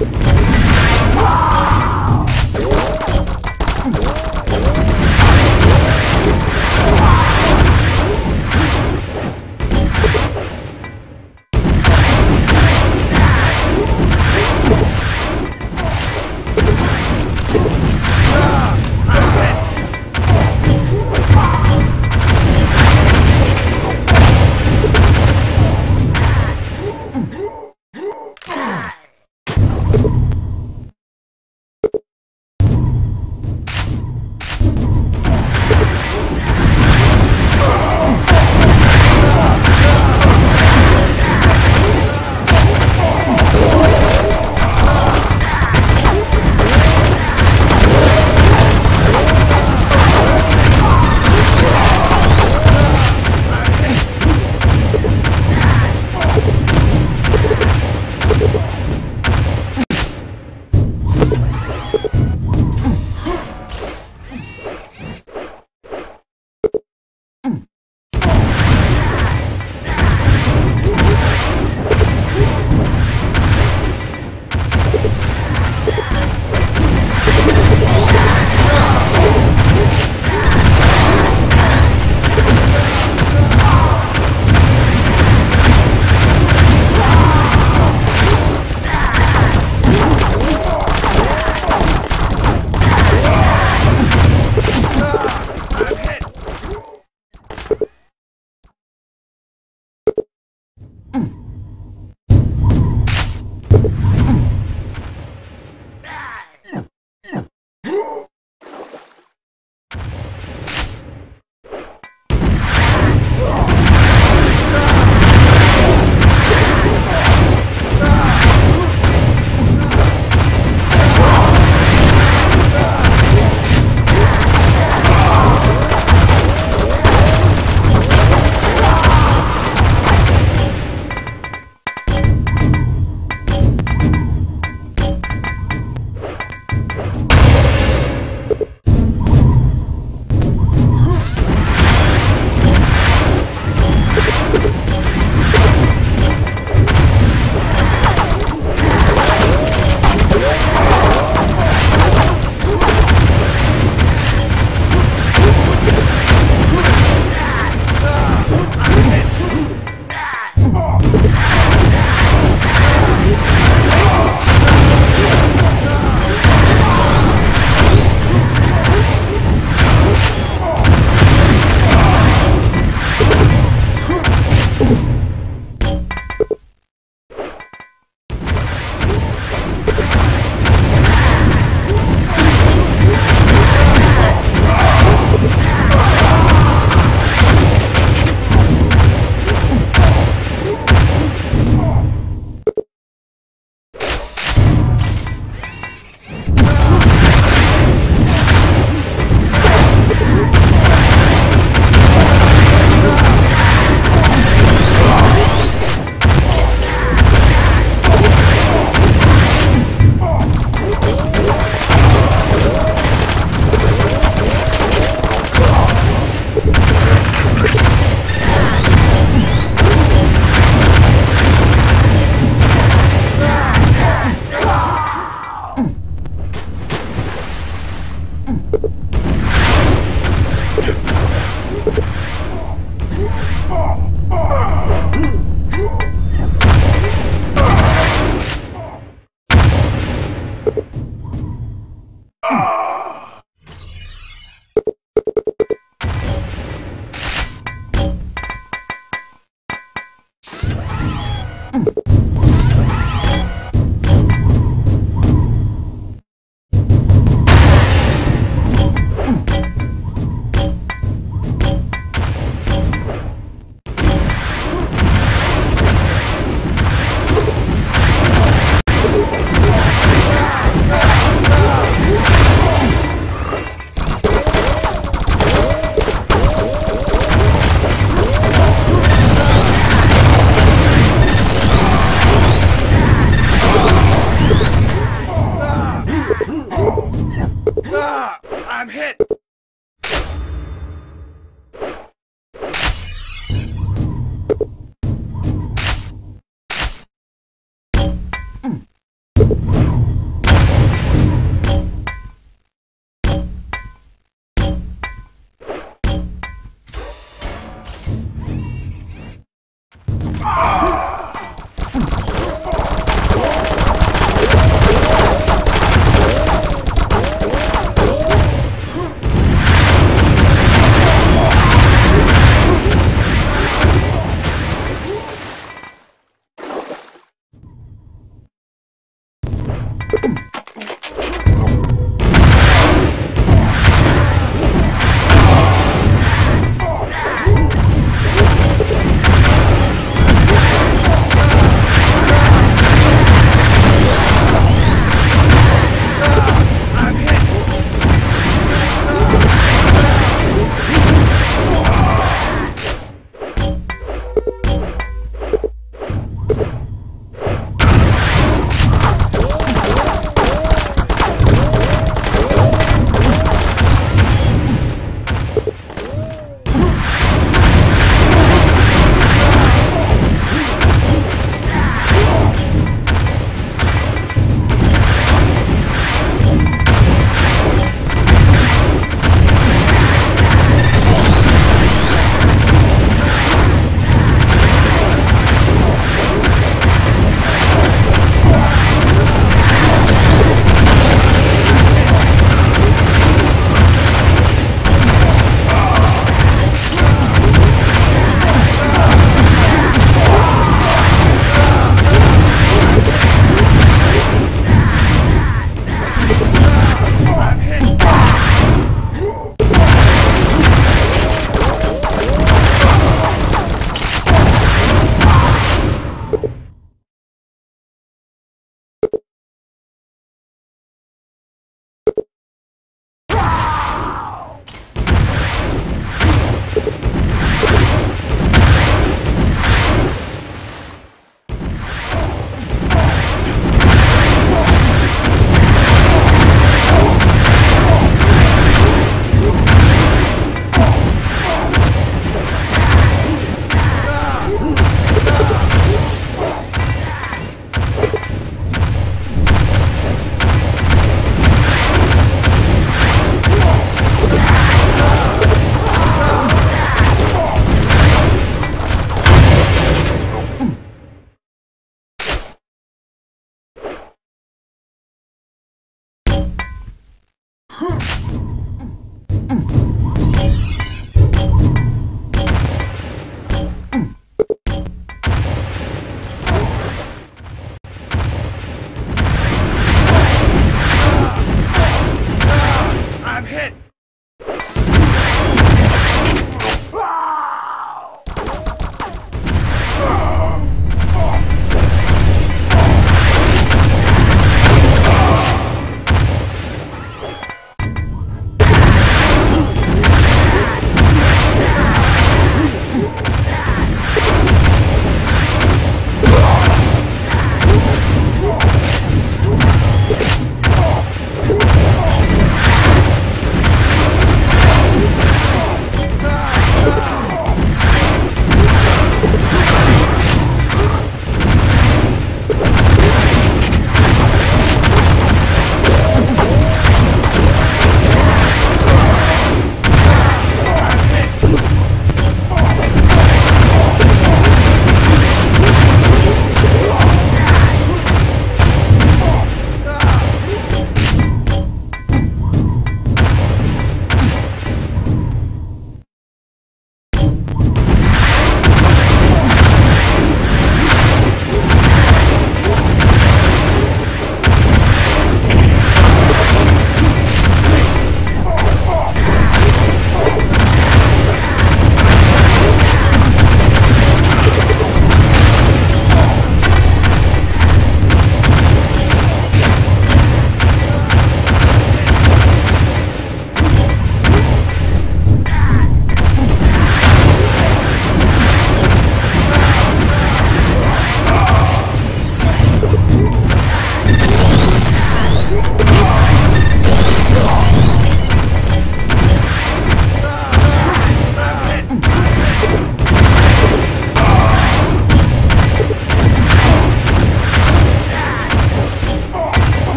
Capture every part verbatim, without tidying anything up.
You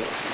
Hello.